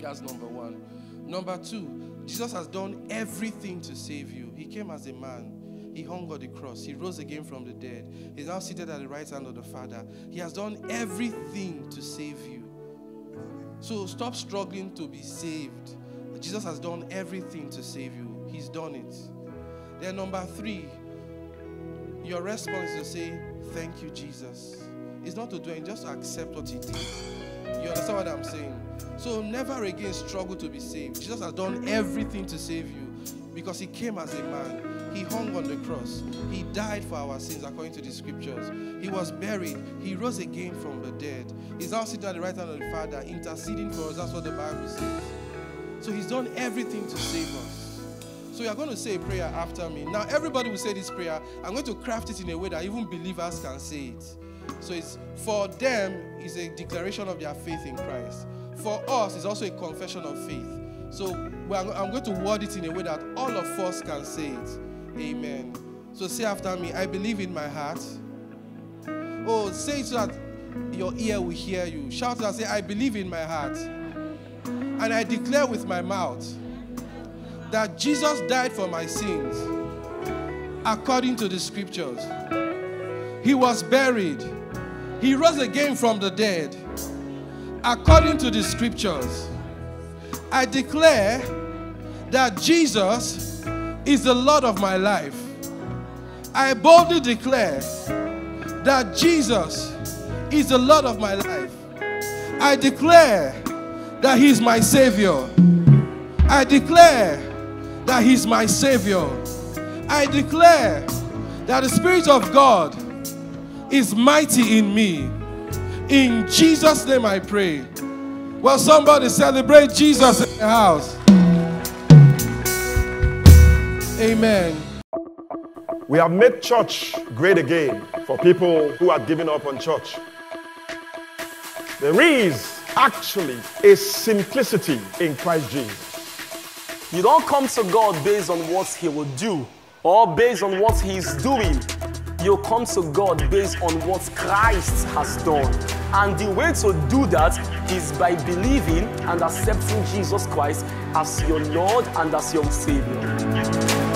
That's number one. Number two, Jesus has done everything to save you. He came as a man. He hung on the cross. He rose again from the dead. He's now seated at the right hand of the Father. He has done everything to save you. So stop struggling to be saved. Jesus has done everything to save you. He's done it. Then number three, your response is to say, thank you, Jesus. It's not to do it, just to accept what he did. You understand what I'm saying? So never again struggle to be saved. Jesus has done everything to save you because he came as a man. He hung on the cross. He died for our sins according to the scriptures. He was buried. He rose again from the dead. He's now sitting at the right hand of the Father, interceding for us. That's what the Bible says. So he's done everything to save us. So you're going to say a prayer after me. Now everybody will say this prayer. I'm going to craft it in a way that even believers can say it. So it's for them is a declaration of their faith in Christ. For us, it's also a confession of faith. So well, I'm going to word it in a way that all of us can say it. Amen. So say after me, I believe in my heart. Oh, say it so that your ear will hear you. Shout it and say, I believe in my heart. And I declare with my mouth that Jesus died for my sins according to the scriptures. He was buried. He rose again from the dead. According to the scriptures, I declare that Jesus is the Lord of my life. I boldly declare that Jesus is the Lord of my life. I declare that He is my Savior. I declare that He is my Savior. I declare that the Spirit of God is mighty in me. In Jesus' name I pray. Well, somebody celebrate Jesus in the house. Amen. We have made church great again for people who had given up on church. There is actually a simplicity in Christ Jesus. You don't come to God based on what He will do or based on what He's doing. You come to God based on what Christ has done. And the way to do that is by believing and accepting Jesus Christ as your Lord and as your Savior.